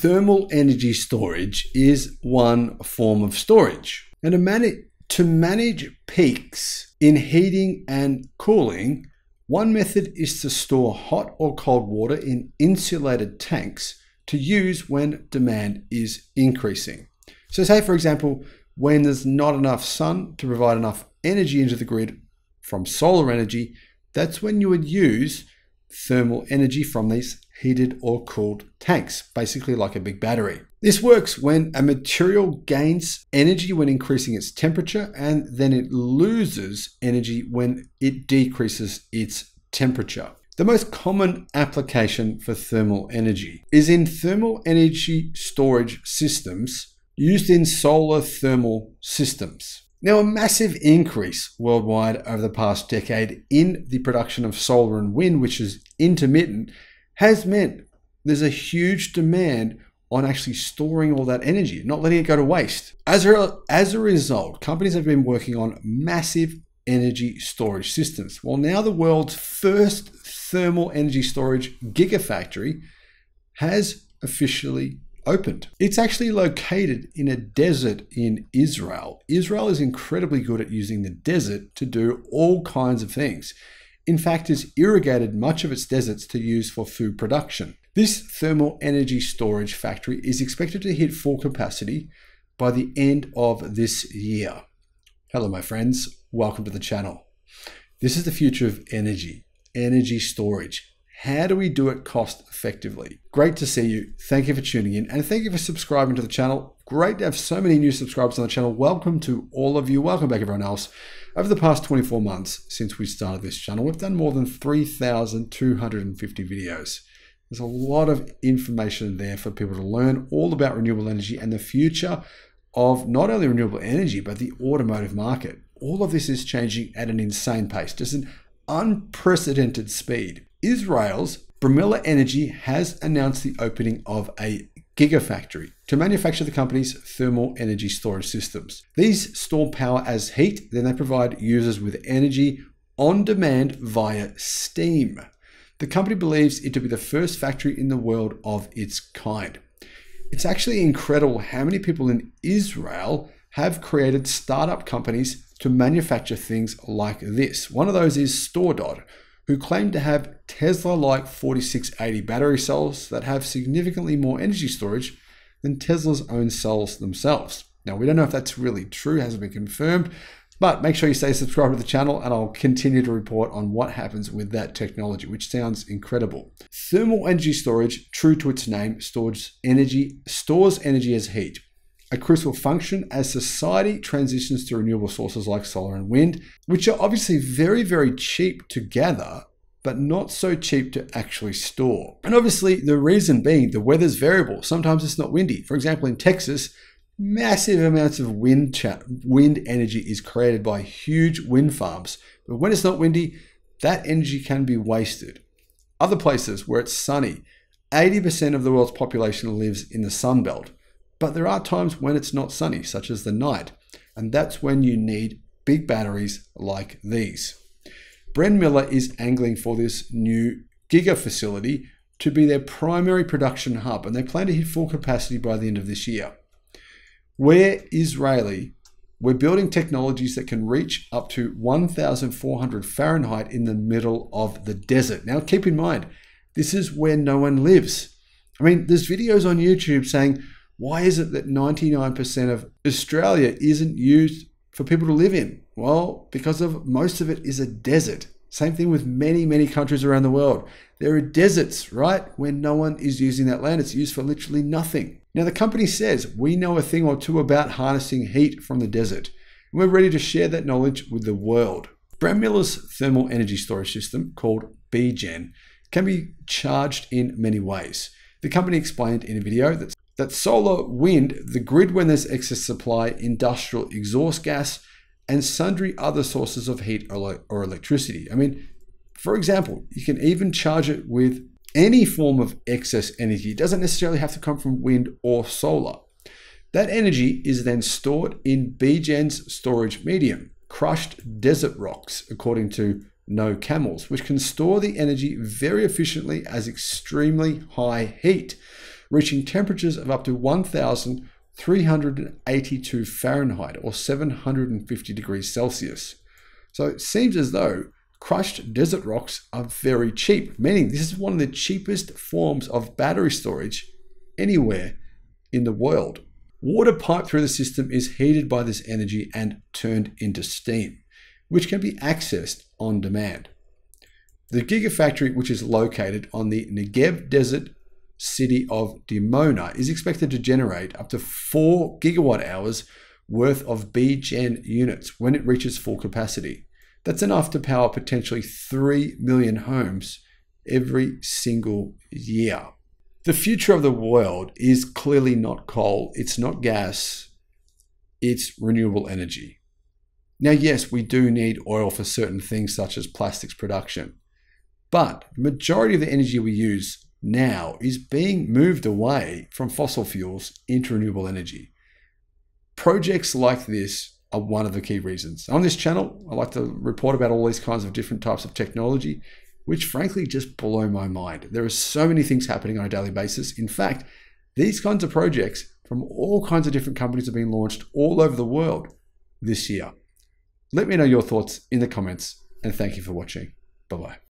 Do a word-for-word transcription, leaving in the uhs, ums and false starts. thermal energy storage is one form of storage. And to manage, to manage peaks in heating and cooling, one method is to store hot or cold water in insulated tanks to use when demand is increasing. So say, for example, when there's not enough sun to provide enough energy into the grid from solar energy, that's when you would use thermal energy from these heated or cooled tanks, basically like a big battery. This works when a material gains energy when increasing its temperature, and then it loses energy when it decreases its temperature. The most common application for thermal energy is in thermal energy storage systems used in solar thermal systems. Now, a massive increase worldwide over the past decade in the production of solar and wind, which is intermittent, has meant there's a huge demand on actually storing all that energy, not letting it go to waste. As a, as a result, companies have been working on massive energy storage systems. Well, now the world's first thermal energy storage gigafactory has officially opened. It's actually located in a desert in Israel. Israel is incredibly good at using the desert to do all kinds of things. In fact, it's irrigated much of its deserts to use for food production. This thermal energy storage factory is expected to hit full capacity by the end of this year. Hello, my friends. Welcome to the channel. This is the future of energy, energy storage. How do we do it cost effectively? Great to see you. Thank you for tuning in, and thank you for subscribing to the channel. Great to have so many new subscribers on the channel. Welcome to all of you. Welcome back, everyone else. Over the past twenty-four months since we started this channel, we've done more than three thousand two hundred fifty videos. There's a lot of information there for people to learn all about renewable energy and the future of not only renewable energy, but the automotive market. All of this is changing at an insane pace, just an unprecedented speed. Israel's Brenmiller Energy has announced the opening of a gigafactory to manufacture the company's thermal energy storage systems. These store power as heat, then they provide users with energy on demand via steam. The company believes it to be the first factory in the world of its kind. It's actually incredible how many people in Israel have created startup companies to manufacture things like this. One of those is StoreDot, who claim to have Tesla-like forty-six eighty battery cells that have significantly more energy storage than Tesla's own cells themselves. Now, we don't know if that's really true, hasn't been confirmed, but make sure you stay subscribed to the channel and I'll continue to report on what happens with that technology, which sounds incredible. Thermal energy storage, true to its name, stores energy, stores energy as heat, a crucial function as society transitions to renewable sources like solar and wind, which are obviously very, very cheap to gather, but not so cheap to actually store. And obviously the reason being the weather's variable. Sometimes it's not windy. For example, in Texas, massive amounts of wind, wind energy is created by huge wind farms. But when it's not windy, that energy can be wasted. Other places where it's sunny, eighty percent of the world's population lives in the sun belt. But there are times when it's not sunny, such as the night, and that's when you need big batteries like these. Brenmiller is angling for this new giga facility to be their primary production hub, and they plan to hit full capacity by the end of this year. We're Israeli. We're building technologies that can reach up to one thousand four hundred Fahrenheit in the middle of the desert. Now, keep in mind, this is where no one lives. I mean, there's videos on YouTube saying, why is it that ninety-nine percent of Australia isn't used for people to live in? Well, because of most of it is a desert. Same thing with many, many countries around the world. There are deserts, right, where no one is using that land. It's used for literally nothing. Now, the company says, we know a thing or two about harnessing heat from the desert, and we're ready to share that knowledge with the world. Brenmiller's thermal energy storage system, called BGen, can be charged in many ways. The company explained in a video that's that solar, wind, the grid when there's excess supply, industrial exhaust gas, and sundry other sources of heat or electricity. I mean, for example, you can even charge it with any form of excess energy. It doesn't necessarily have to come from wind or solar. That energy is then stored in BGen's storage medium, crushed desert rocks, according to No Camels, which can store the energy very efficiently as extremely high heat. reaching temperatures of up to one thousand three hundred eighty-two Fahrenheit or seven hundred fifty degrees Celsius. So it seems as though crushed desert rocks are very cheap, meaning this is one of the cheapest forms of battery storage anywhere in the world. Water piped through the system is heated by this energy and turned into steam, which can be accessed on demand. The gigafactory, which is located on the Negev Desert city of Dimona, is expected to generate up to four gigawatt hours worth of BGen units when it reaches full capacity. That's enough to power potentially three million homes every single year. The future of the world is clearly not coal, it's not gas, it's renewable energy. Now, yes, we do need oil for certain things such as plastics production, but the majority of the energy we use now is being moved away from fossil fuels into renewable energy. Projects like this are one of the key reasons. On this channel, I like to report about all these kinds of different types of technology, which frankly just blow my mind. There are so many things happening on a daily basis. In fact, these kinds of projects from all kinds of different companies are being launched all over the world this year. Let me know your thoughts in the comments, and thank you for watching. Bye-bye.